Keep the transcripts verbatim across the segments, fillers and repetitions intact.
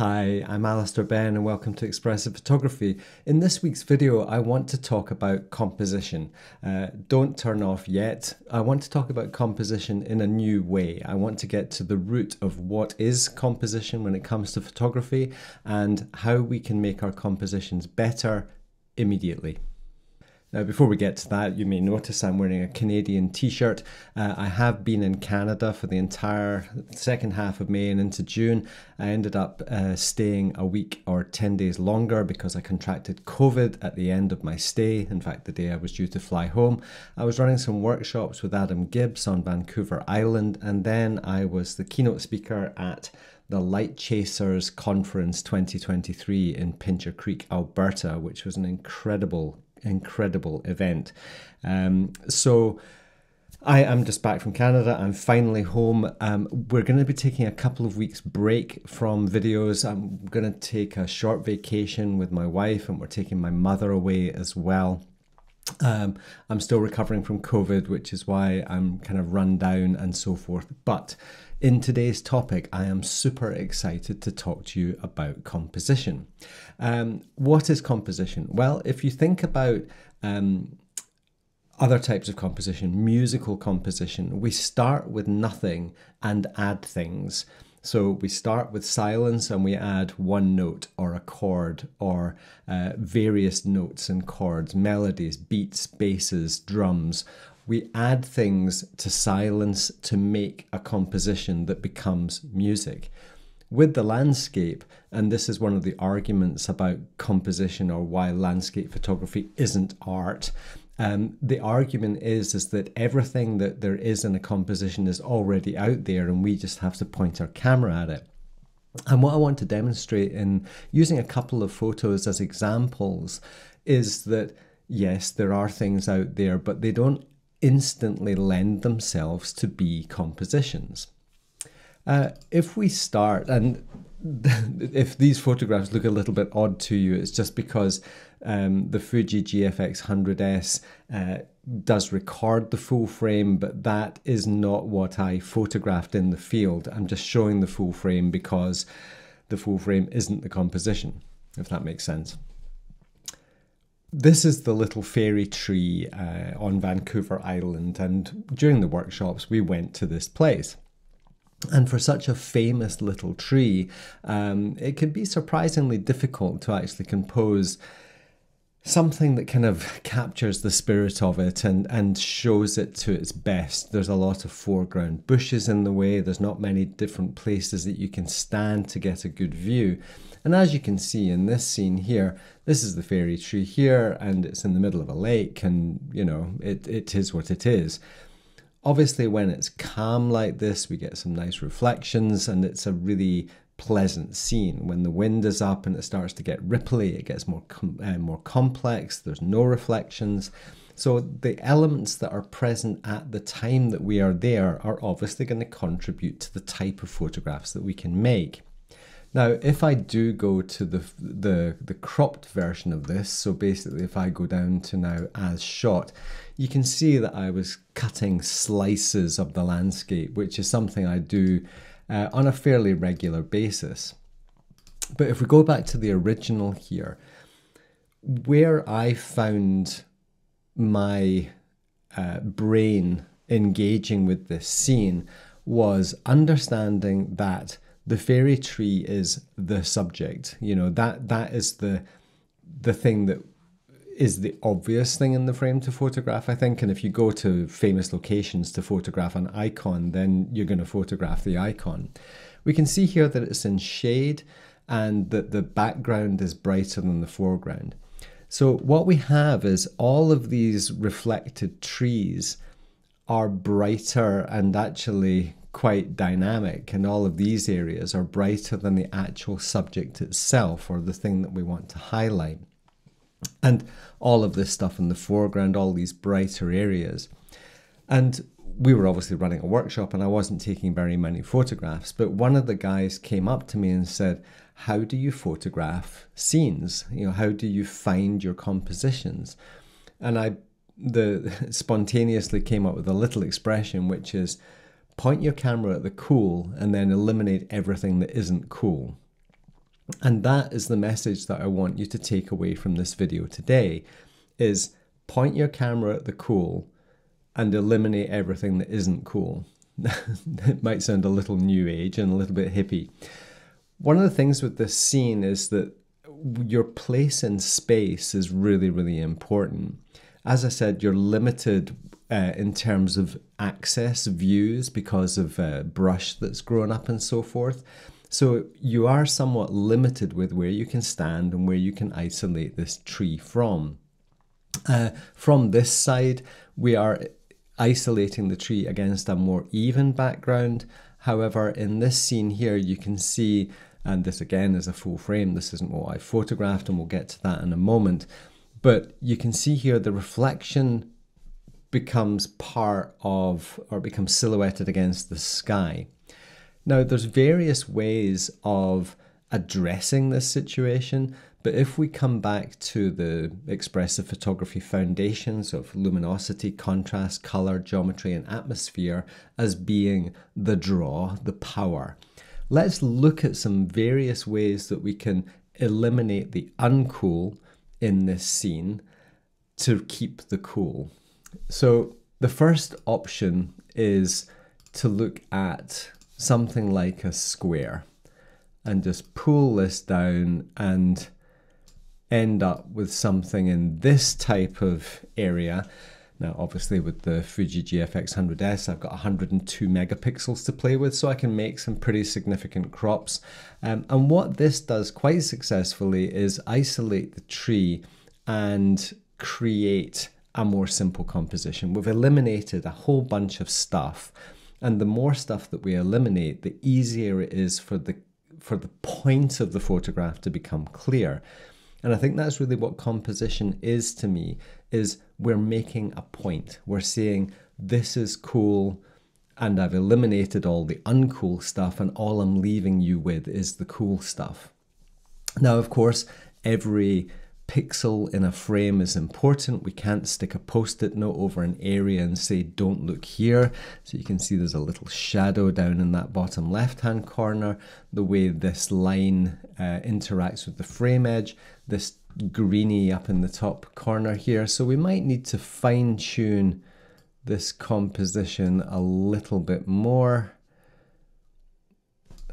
Hi, I'm Alister Benn and welcome to Expressive Photography. In this week's video, I want to talk about composition. Uh, don't turn off yet. I want to talk about composition in a new way. I want to get to the root of what is composition when it comes to photography and how we can make our compositions better immediately. Now, before we get to that, you may notice I'm wearing a Canadian t-shirt. Uh, I have been in Canada for the entire second half of May and into June. I ended up uh, staying a week or ten days longer because I contracted COVID at the end of my stay. In fact, the day I was due to fly home, I was running some workshops with Adam Gibbs on Vancouver Island, and then I was the keynote speaker at the Light Chasers Conference twenty twenty-three in Pincher Creek, Alberta, which was an incredible incredible event. Um, so I am just back from Canada. I'm finally home. Um, we're going to be taking a couple of weeks break from videos. I'm going to take a short vacation with my wife and we're taking my mother away as well. Um, I'm still recovering from COVID, which is why I'm kind of run down and so forth. But in today's topic, I am super excited to talk to you about composition. Um, what is composition? Well, if you think about um, other types of composition, musical composition, we start with nothing and add things. So we start with silence and we add one note or a chord or uh, various notes and chords, melodies, beats, basses, drums. We add things to silence to make a composition that becomes music. With the landscape, and this is one of the arguments about composition or why landscape photography isn't art, um, the argument is, is that everything that there is in a composition is already out there and we just have to point our camera at it. And what I want to demonstrate in using a couple of photos as examples is that, yes, there are things out there, but they don't instantly lend themselves to be compositions. Uh, if we start, and if these photographs look a little bit odd to you, it's just because um, the Fuji G F X one hundred S uh, does record the full frame, but that is not what I photographed in the field. I'm just showing the full frame because the full frame isn't the composition, if that makes sense. This is the little fairy tree uh, on Vancouver Island, and during the workshops we went to this place. And for such a famous little tree, um, it can be surprisingly difficult to actually compose something that kind of captures the spirit of it and, and shows it to its best. There's a lot of foreground bushes in the way, there's not many different places that you can stand to get a good view. And as you can see in this scene here, this is the fairy tree here and it's in the middle of a lake and, you know, it, it is what it is. Obviously, when it's calm like this, we get some nice reflections and it's a really pleasant scene. When the wind is up and it starts to get ripply, it gets more, com uh, more complex, there's no reflections. So the elements that are present at the time that we are there are obviously going to contribute to the type of photographs that we can make. Now, if I do go to the, the, the cropped version of this, so basically if I go down to now as shot, you can see that I was cutting slices of the landscape, which is something I do uh, on a fairly regular basis. But if we go back to the original here, where I found my uh, brain engaging with this scene was understanding that the fairy tree is the subject, you know, that that is the the thing that is the obvious thing in the frame to photograph, I think. And if you go to famous locations to photograph an icon, then you're going to photograph the icon. We can see here that it's in shade and that the background is brighter than the foreground. So what we have is all of these reflected trees are brighter and actually quite dynamic, and all of these areas are brighter than the actual subject itself or the thing that we want to highlight. And all of this stuff in the foreground, all these brighter areas. And we were obviously running a workshop and I wasn't taking very many photographs, but one of the guys came up to me and said, how do you photograph scenes? You know, how do you find your compositions? And I the spontaneously came up with a little expression, which is, point your camera at the cool and then eliminate everything that isn't cool. And that is the message that I want you to take away from this video today, is point your camera at the cool and eliminate everything that isn't cool. It might sound a little new age and a little bit hippie. One of the things with this scene is that your place in space is really, really important. As I said, you're limited uh, in terms of access, views, because of uh, brush that's grown up and so forth. So you are somewhat limited with where you can stand and where you can isolate this tree from. Uh, from this side, we are isolating the tree against a more even background. However, in this scene here, you can see, and this again is a full frame, this isn't what I photographed, and we'll get to that in a moment, but you can see here the reflection becomes part of, or becomes silhouetted against the sky. Now, there's various ways of addressing this situation, but if we come back to the expressive photography foundations of luminosity, contrast, color, geometry, and atmosphere as being the draw, the power, let's look at some various ways that we can eliminate the uncool in this scene to keep the cool. So the first option is to look at something like a square and just pull this down and end up with something in this type of area. Now, obviously with the Fuji G F X one hundred S, I've got one hundred two megapixels to play with, so I can make some pretty significant crops. Um, and what this does quite successfully is isolate the tree and create a more simple composition. We've eliminated a whole bunch of stuff, and the more stuff that we eliminate, the easier it is for the for the point of the photograph to become clear. And I think that's really what composition is to me, is we're making a point. We're saying, this is cool, and I've eliminated all the uncool stuff, and all I'm leaving you with is the cool stuff. Now, of course, every pixel in a frame is important. We can't stick a post-it note over an area and say, don't look here. So you can see there's a little shadow down in that bottom left-hand corner. The way this line uh, interacts with the frame edge, this greeny up in the top corner here. So we might need to fine-tune this composition a little bit more,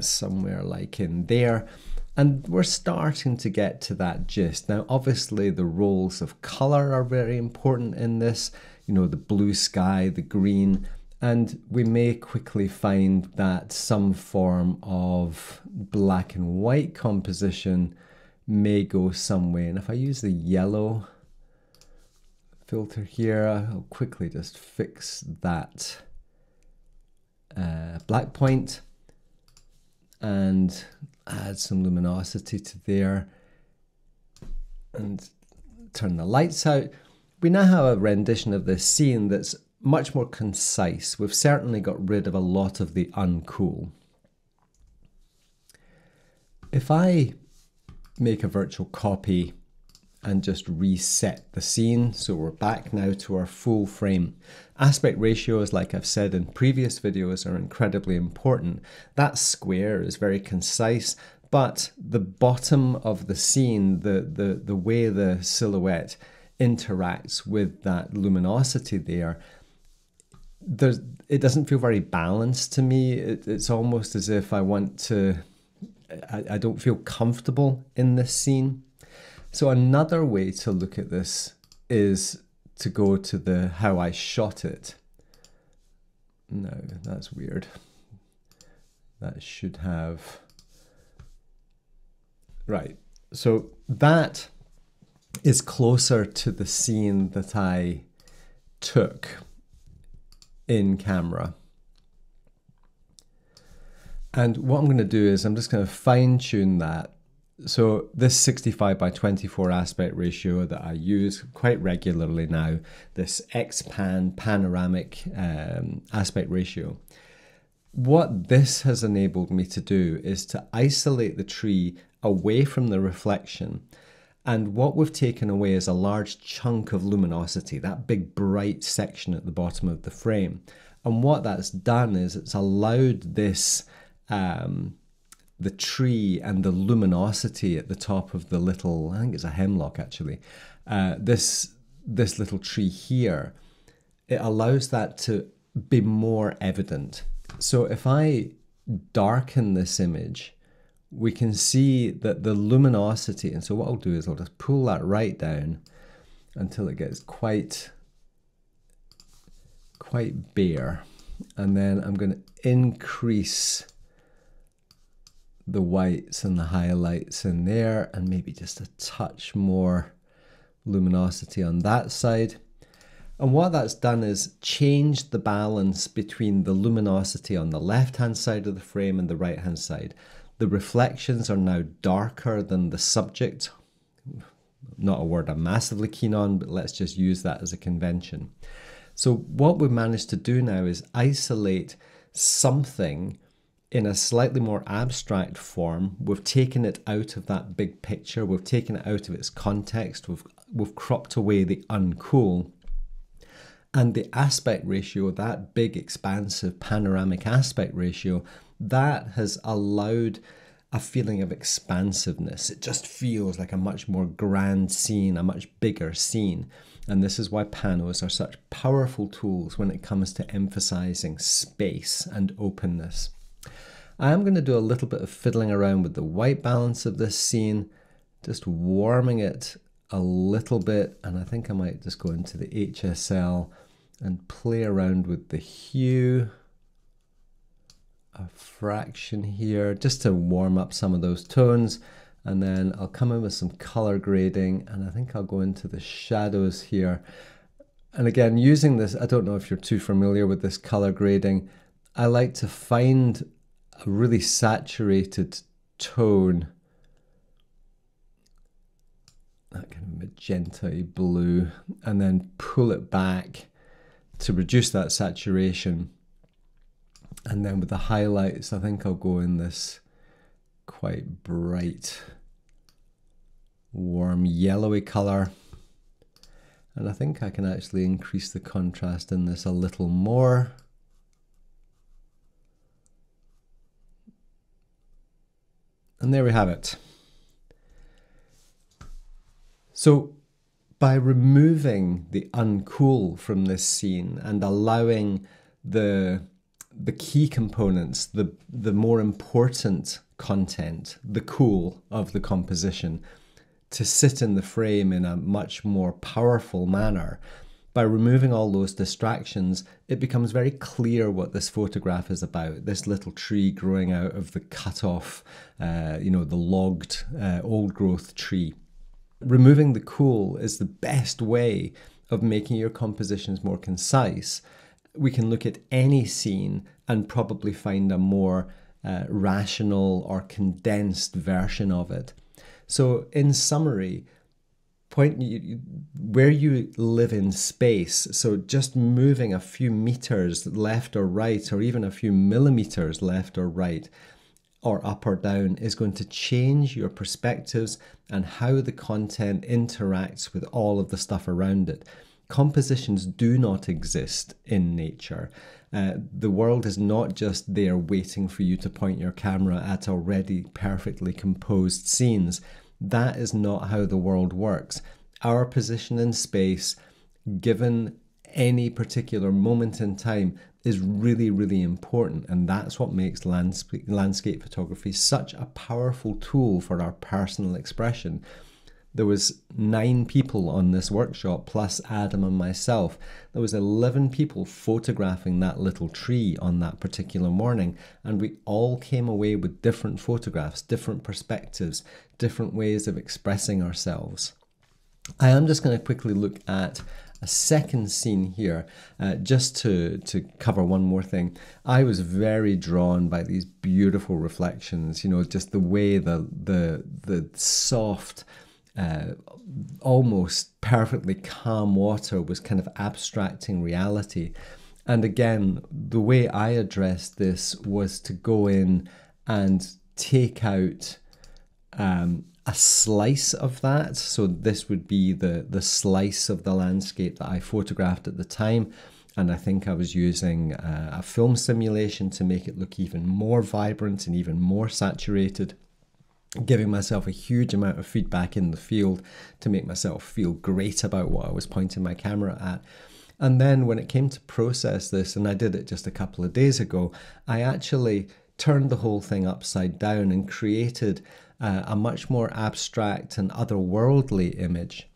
somewhere like in there. And we're starting to get to that gist. Now, obviously the roles of color are very important in this, you know, the blue sky, the green, and we may quickly find that some form of black and white composition may go some way. And if I use the yellow filter here, I'll quickly just fix that uh, black point and add some luminosity to there and turn the lights out. We now have a rendition of this scene that's much more concise. We've certainly got rid of a lot of the uncool. If I make a virtual copy and just reset the scene, so we're back now to our full frame. Aspect ratios, like I've said in previous videos, are incredibly important. That square is very concise, but the bottom of the scene, the, the, the way the silhouette interacts with that luminosity there, there's, it doesn't feel very balanced to me. It, it's almost as if I want to, I, I don't feel comfortable in this scene. So another way to look at this is to go to the how I shot it. No, that's weird. That should have, right. So that is closer to the scene that I took in camera. And what I'm gonna do is I'm just gonna fine tune that. So this sixty-five by twenty-four aspect ratio that I use quite regularly now, this X-pan panoramic um, aspect ratio, what this has enabled me to do is to isolate the tree away from the reflection. And what we've taken away is a large chunk of luminosity, that big bright section at the bottom of the frame. And what that's done is it's allowed this um, the tree and the luminosity at the top of the little, I think it's a hemlock actually, uh, this, this little tree here, it allows that to be more evident. So if I darken this image, we can see that the luminosity, and so what I'll do is I'll just pull that right down until it gets quite, quite bare. And then I'm going to increase the whites and the highlights in there, and maybe just a touch more luminosity on that side. And what that's done is changed the balance between the luminosity on the left-hand side of the frame and the right-hand side. The reflections are now darker than the subject. Not a word I'm massively keen on, but let's just use that as a convention. So what we've managed to do now is isolate something in a slightly more abstract form. We've taken it out of that big picture. We've taken it out of its context. We've, we've cropped away the uncool. And the aspect ratio, that big expansive panoramic aspect ratio, that has allowed a feeling of expansiveness. It just feels like a much more grand scene, a much bigger scene. And this is why panos are such powerful tools when it comes to emphasizing space and openness. I am going to do a little bit of fiddling around with the white balance of this scene, just warming it a little bit, and I think I might just go into the H S L and play around with the hue a fraction here, just to warm up some of those tones. And then I'll come in with some color grading, and I think I'll go into the shadows here. And again, using this, I don't know if you're too familiar with this color grading, I like to find a really saturated tone, that kind of magenta-y blue, and then pull it back to reduce that saturation. And then with the highlights, I think I'll go in this quite bright, warm yellowy color. And I think I can actually increase the contrast in this a little more. And there we have it. So by removing the uncool from this scene and allowing the, the key components, the, the more important content, the cool of the composition, to sit in the frame in a much more powerful manner, by removing all those distractions, it becomes very clear what this photograph is about. This little tree growing out of the cut-off, uh, you know, the logged uh, old-growth tree. Removing the cool is the best way of making your compositions more concise. We can look at any scene and probably find a more uh, rational or condensed version of it. So in summary, point you, where you live in space, so just moving a few meters left or right, or even a few millimeters left or right, or up or down, is going to change your perspectives and how the content interacts with all of the stuff around it. Compositions do not exist in nature. Uh, the world is not just there waiting for you to point your camera at already perfectly composed scenes. That is not how the world works. Our position in space, given any particular moment in time, is really, really important. And that's what makes landscape, landscape photography such a powerful tool for our personal expression. There was nine people on this workshop, plus Adam and myself. There was eleven people photographing that little tree on that particular morning. And we all came away with different photographs, different perspectives, different ways of expressing ourselves. I am just going to quickly look at a second scene here, uh, just to, to cover one more thing. I was very drawn by these beautiful reflections, you know, just the way the, the, the soft, uh, almost perfectly calm water was kind of abstracting reality. And again, the way I addressed this was to go in and take out um, a slice of that. So this would be the, the slice of the landscape that I photographed at the time. and I think I was using a, a film simulation to make it look even more vibrant and even more saturated, giving myself a huge amount of feedback in the field to make myself feel great about what I was pointing my camera at. And then when it came to process this, and I did it just a couple of days ago, I actually turned the whole thing upside down and created uh, a much more abstract and otherworldly image.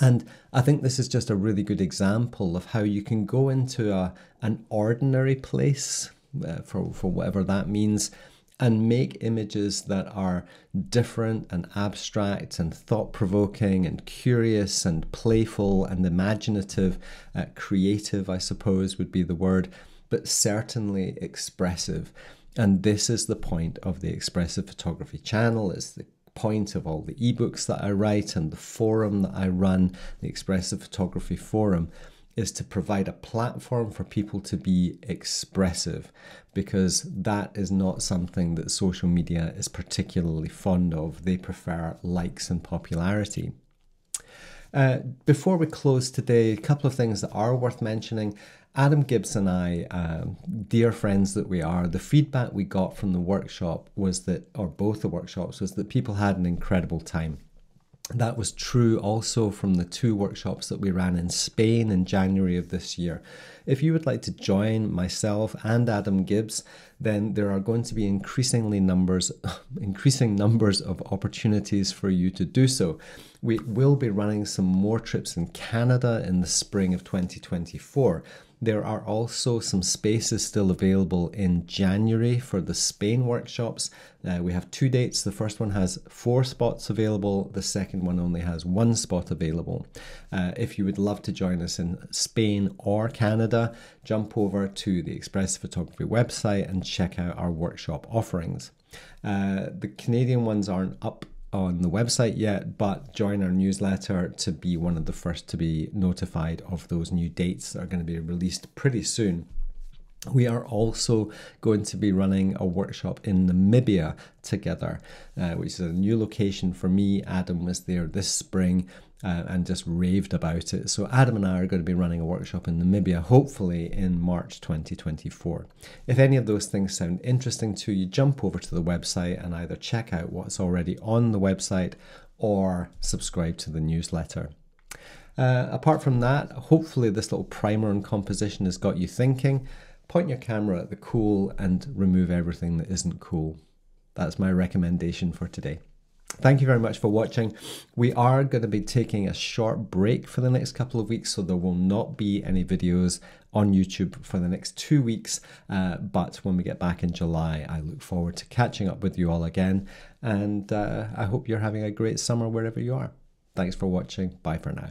And I think this is just a really good example of how you can go into a, an ordinary place, uh, for, for whatever that means, and make images that are different and abstract and thought-provoking and curious and playful and imaginative, uh, creative, I suppose would be the word, but certainly expressive. And this is the point of the Expressive Photography channel. It's the point of all the ebooks that I write and the forum that I run, the Expressive Photography Forum, is to provide a platform for people to be expressive, because that is not something that social media is particularly fond of. They prefer likes and popularity. Uh, before we close today, a couple of things that are worth mentioning. Adam Gibbs and I, uh, dear friends that we are, the feedback we got from the workshop was that, or both the workshops, was that people had an incredible time. That was true also from the two workshops that we ran in Spain in January of this year. If you would like to join myself and Adam Gibbs, then there are going to be increasingly numbers, increasing numbers of opportunities for you to do so. We will be running some more trips in Canada in the spring of twenty twenty-four. There are also some spaces still available in January for the Spain workshops. Uh, we have two dates. The first one has four spots available. The second one only has one spot available. Uh, if you would love to join us in Spain or Canada, jump over to the Expressive Photography website and check out our workshop offerings. Uh, the Canadian ones aren't up on the website yet, but join our newsletter to be one of the first to be notified of those new dates that are going to be released pretty soon. We are also going to be running a workshop in Namibia together, uh, which is a new location for me. Adam was there this spring uh, and just raved about it. So Adam and I are going to be running a workshop in Namibia, hopefully in March twenty twenty-four. If any of those things sound interesting to you, jump over to the website and either check out what's already on the website or subscribe to the newsletter. Uh, apart from that, hopefully this little primer on composition has got you thinking. Point your camera at the cool and remove everything that isn't cool. That's my recommendation for today. Thank you very much for watching. We are going to be taking a short break for the next couple of weeks, so there will not be any videos on YouTube for the next two weeks. Uh, but when we get back in July, I look forward to catching up with you all again. And uh, I hope you're having a great summer wherever you are. Thanks for watching. Bye for now.